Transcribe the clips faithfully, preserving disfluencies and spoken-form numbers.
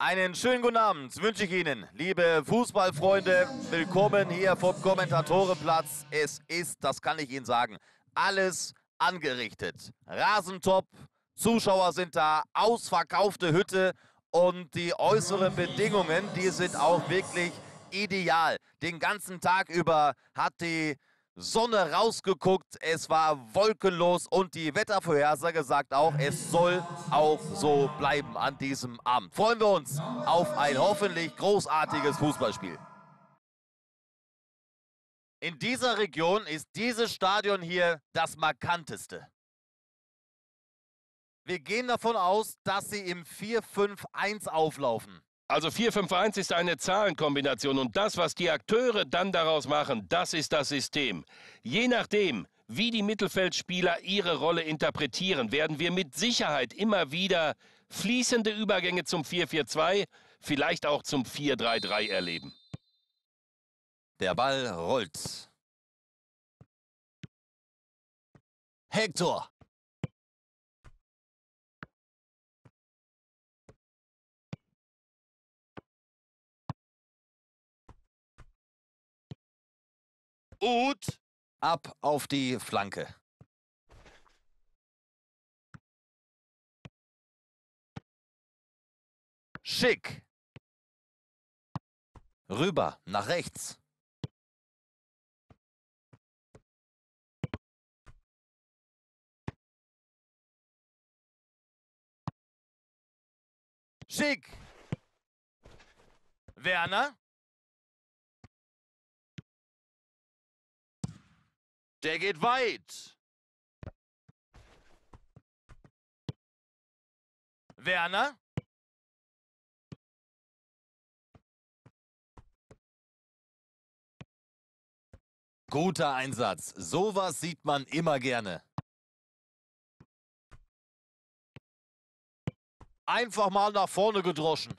Einen schönen guten Abend wünsche ich Ihnen, liebe Fußballfreunde. Willkommen hier vom Kommentatorenplatz. Es ist, das kann ich Ihnen sagen, alles angerichtet. Rasentop, Zuschauer sind da, ausverkaufte Hütte und die äußeren Bedingungen, die sind auch wirklich ideal. Den ganzen Tag über hat die Sonne rausgeguckt, es war wolkenlos und die Wettervorhersage sagt auch, es soll auch so bleiben an diesem Abend. Freuen wir uns auf ein hoffentlich großartiges Fußballspiel. In dieser Region ist dieses Stadion hier das markanteste. Wir gehen davon aus, dass sie im vier fünf eins auflaufen. Also vier fünf eins ist eine Zahlenkombination und das, was die Akteure dann daraus machen, das ist das System. Je nachdem, wie die Mittelfeldspieler ihre Rolle interpretieren, werden wir mit Sicherheit immer wieder fließende Übergänge zum vier vier zwei, vielleicht auch zum vier drei drei erleben. Der Ball rollt. Hector. Uth, ab auf die Flanke. Schick. Rüber, nach rechts. Schick. Werner. Der geht weit. Werner. Guter Einsatz. Sowas sieht man immer gerne. Einfach mal nach vorne gedroschen.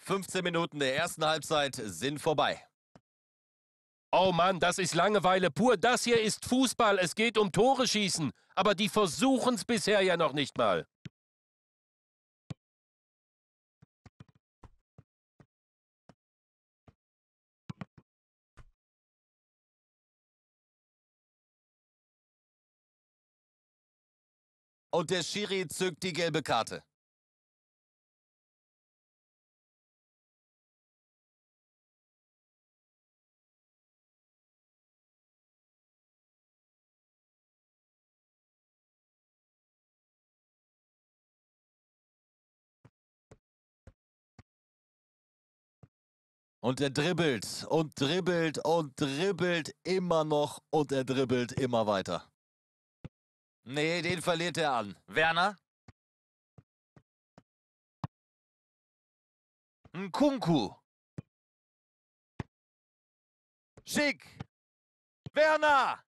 fünfzehn Minuten der ersten Halbzeit sind vorbei. Oh Mann, das ist Langeweile pur. Das hier ist Fußball. Es geht um Tore schießen. Aber die versuchen es bisher ja noch nicht mal. Und der Schiri zückt die gelbe Karte. Und er dribbelt und dribbelt und dribbelt immer noch und er dribbelt immer weiter. Nee, den verliert er an. Werner? Nkunku. Schick. Werner!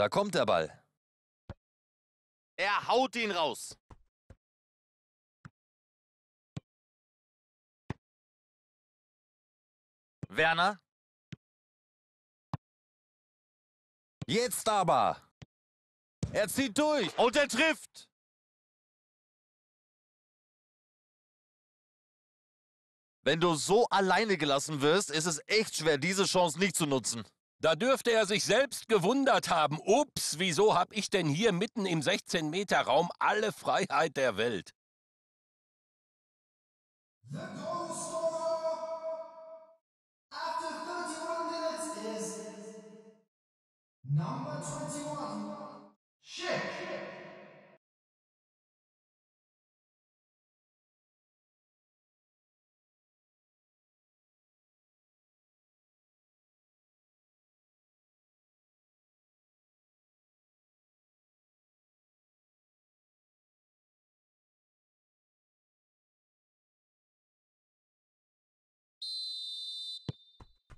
Da kommt der Ball. Er haut ihn raus. Werner. Jetzt aber. Er zieht durch. Und er trifft. Wenn du so alleine gelassen wirst, ist es echt schwer, diese Chance nicht zu nutzen. Da dürfte er sich selbst gewundert haben. Ups, wieso habe ich denn hier mitten im sechzehn Meter Raum alle Freiheit der Welt?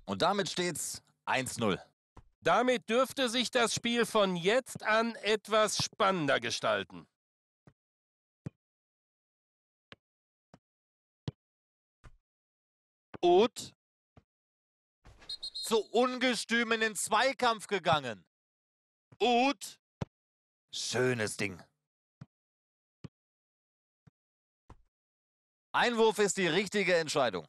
Und damit steht's eins null. Damit dürfte sich das Spiel von jetzt an etwas spannender gestalten. Uth zu ungestüm in den Zweikampf gegangen. Uth. Schönes Ding. Einwurf ist die richtige Entscheidung.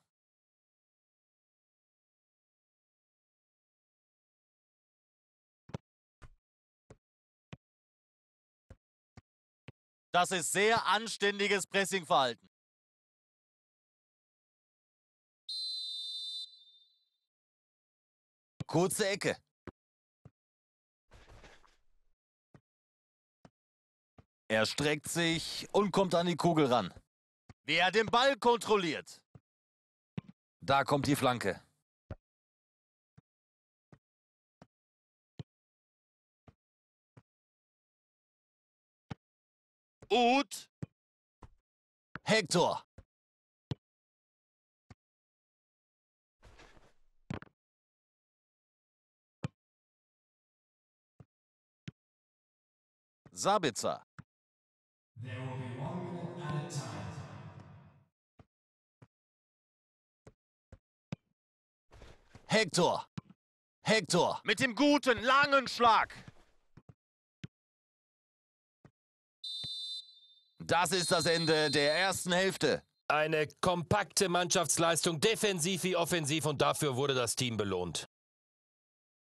Das ist sehr anständiges Pressingverhalten. Kurze Ecke. Er streckt sich und kommt an die Kugel ran. Wer den Ball kontrolliert? Da kommt die Flanke. Uth. Hector. Sabitzer. There will be one minute at a time. Hector. Hector. Mit dem guten, langen Schlag. Das ist das Ende der ersten Hälfte. Eine kompakte Mannschaftsleistung, defensiv wie offensiv, und dafür wurde das Team belohnt.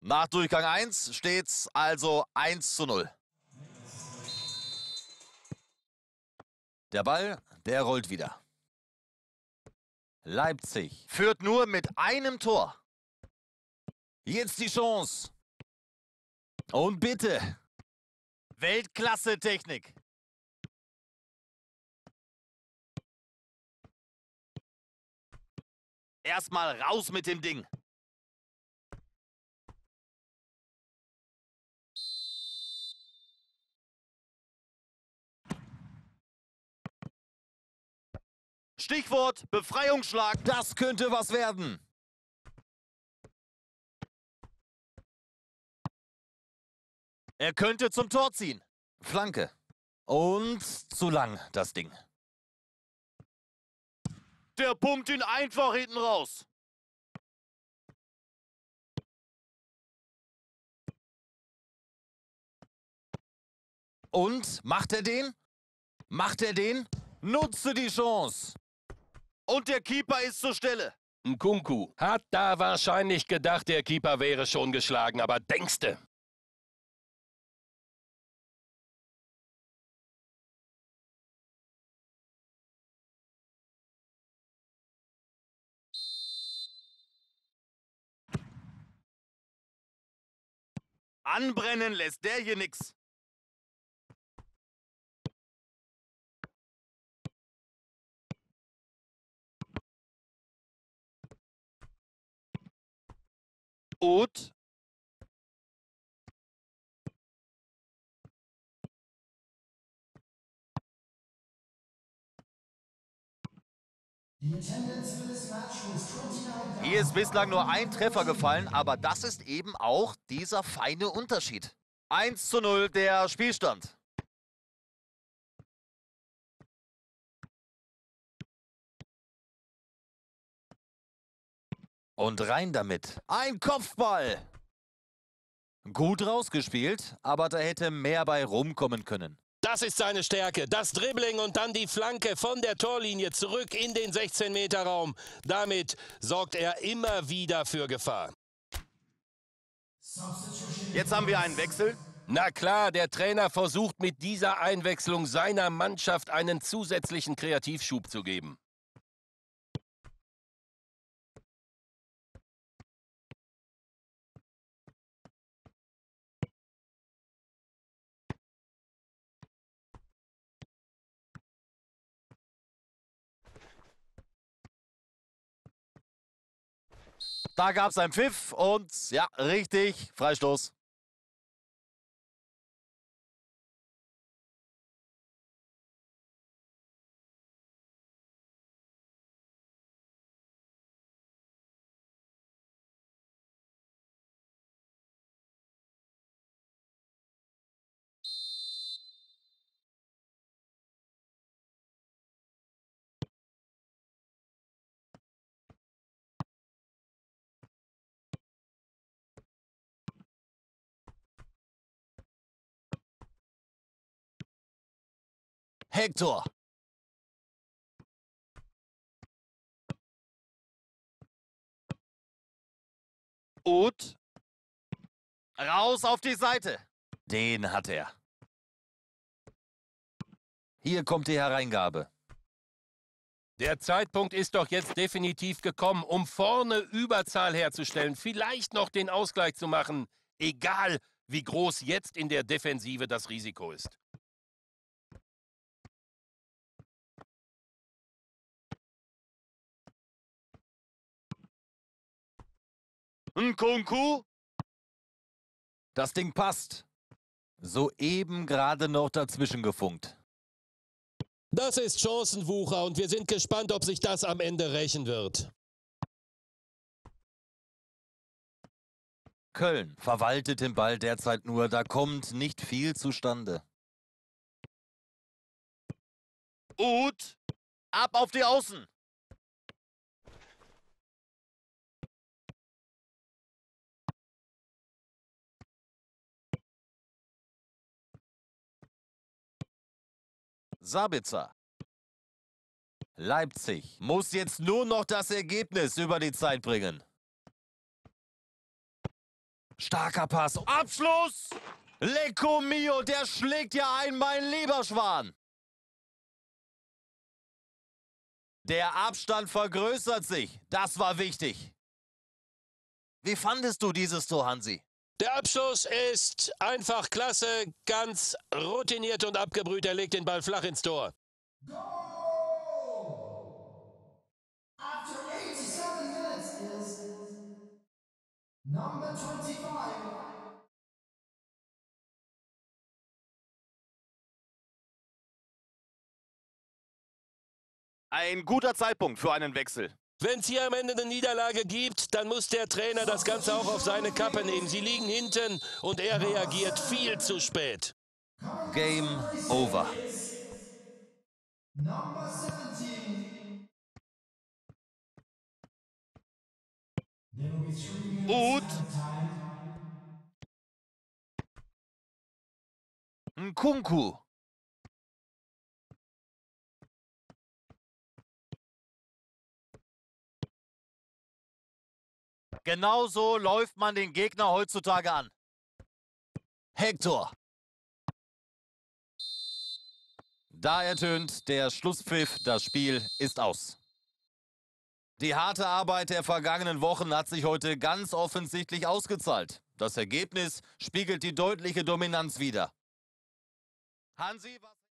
Nach Durchgang eins steht's also eins zu null. Der Ball, der rollt wieder. Leipzig führt nur mit einem Tor. Jetzt die Chance. Und bitte. Weltklasse-Technik. Erstmal raus mit dem Ding. Stichwort Befreiungsschlag. Das könnte was werden. Er könnte zum Tor ziehen. Flanke. Und zu lang, das Ding. Der pumpt ihn einfach hinten raus. Und? Macht er den? Macht er den? Nutze die Chance. Und der Keeper ist zur Stelle. Nkunku hat da wahrscheinlich gedacht, der Keeper wäre schon geschlagen, aber denkste. Anbrennen lässt der hier nix. Uth. Hier ist bislang nur ein Treffer gefallen, aber das ist eben auch dieser feine Unterschied. eins zu null der Spielstand. Und rein damit. Ein Kopfball. Gut rausgespielt, aber da hätte mehr bei rumkommen können. Das ist seine Stärke. Das Dribbling und dann die Flanke von der Torlinie zurück in den sechzehn-Meter-Raum. Damit sorgt er immer wieder für Gefahr. Jetzt haben wir einen Wechsel. Na klar, der Trainer versucht mit dieser Einwechslung seiner Mannschaft einen zusätzlichen Kreativschub zu geben. Da gab es einen Pfiff und ja, richtig, Freistoß. Hector. Uth. Raus auf die Seite. Den hat er. Hier kommt die Hereingabe. Der Zeitpunkt ist doch jetzt definitiv gekommen, um vorne Überzahl herzustellen, vielleicht noch den Ausgleich zu machen, egal wie groß jetzt in der Defensive das Risiko ist. Nkunku. Das Ding passt. Soeben gerade noch dazwischen gefunkt. Das ist Chancenwucher und wir sind gespannt, ob sich das am Ende rächen wird. Köln verwaltet den Ball derzeit nur, da kommt nicht viel zustande. Uth, ab auf die Außen. Sabitzer. Leipzig muss jetzt nur noch das Ergebnis über die Zeit bringen. Starker Pass. Abschluss! Lecco mio, der schlägt ja ein, mein lieber Schwan. Der Abstand vergrößert sich. Das war wichtig. Wie fandest du dieses Tor, Hansi? Der Abschluss ist einfach klasse, ganz routiniert und abgebrüht. Er legt den Ball flach ins Tor. Ein guter Zeitpunkt für einen Wechsel. Wenn es hier am Ende eine Niederlage gibt, dann muss der Trainer das Ganze auch auf seine Kappe nehmen. Sie liegen hinten und er reagiert viel zu spät. Game over. Gut. Nkunku. Genau so läuft man den Gegner heutzutage an. Hector. Da ertönt der Schlusspfiff, das Spiel ist aus. Die harte Arbeit der vergangenen Wochen hat sich heute ganz offensichtlich ausgezahlt. Das Ergebnis spiegelt die deutliche Dominanz wider. Hansi, was